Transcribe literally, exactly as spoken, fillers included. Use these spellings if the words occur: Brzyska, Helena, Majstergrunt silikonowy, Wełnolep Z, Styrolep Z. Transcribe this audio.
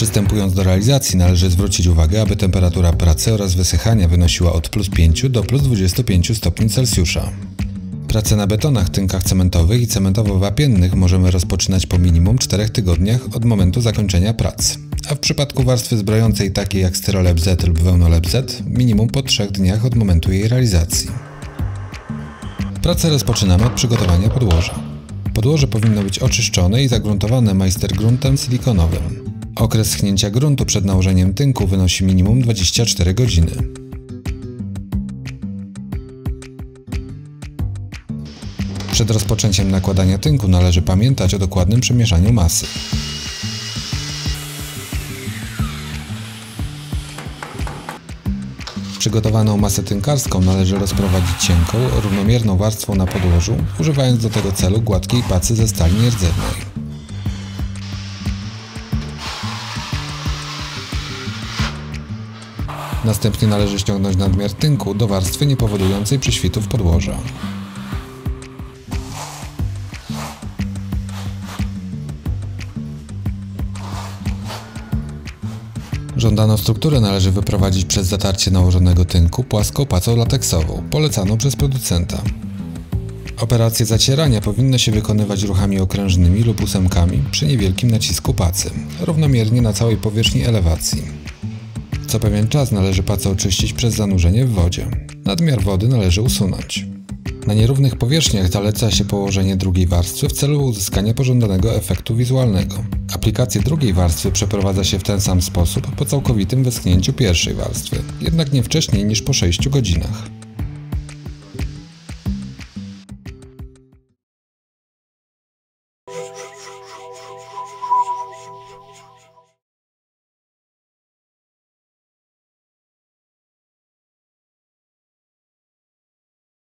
Przystępując do realizacji należy zwrócić uwagę, aby temperatura pracy oraz wysychania wynosiła od plus pięciu do plus dwudziestu pięciu stopni Celsjusza. Pracę na betonach, tynkach cementowych i cementowo-wapiennych możemy rozpoczynać po minimum czterech tygodniach od momentu zakończenia prac, a w przypadku warstwy zbrojącej takiej jak Styrolep Z lub Wełnolep Z minimum po trzech dniach od momentu jej realizacji. Pracę rozpoczynamy od przygotowania podłoża. Podłoże powinno być oczyszczone i zagruntowane majstergruntem silikonowym. Okres schnięcia gruntu przed nałożeniem tynku wynosi minimum dwadzieścia cztery godziny. Przed rozpoczęciem nakładania tynku należy pamiętać o dokładnym przemieszaniu masy. Przygotowaną masę tynkarską należy rozprowadzić cienką, równomierną warstwą na podłożu, używając do tego celu gładkiej pacy ze stali nierdzewnej. Następnie należy ściągnąć nadmiar tynku do warstwy nie powodującej prześwitów podłoża. Żądaną strukturę należy wyprowadzić przez zatarcie nałożonego tynku płaską pacą lateksową, polecaną przez producenta. Operacje zacierania powinno się wykonywać ruchami okrężnymi lub ósemkami przy niewielkim nacisku pacy, równomiernie na całej powierzchni elewacji. Co pewien czas należy pacę oczyścić przez zanurzenie w wodzie. Nadmiar wody należy usunąć. Na nierównych powierzchniach zaleca się położenie drugiej warstwy w celu uzyskania pożądanego efektu wizualnego. Aplikację drugiej warstwy przeprowadza się w ten sam sposób po całkowitym wyschnięciu pierwszej warstwy, jednak nie wcześniej niż po sześciu godzinach.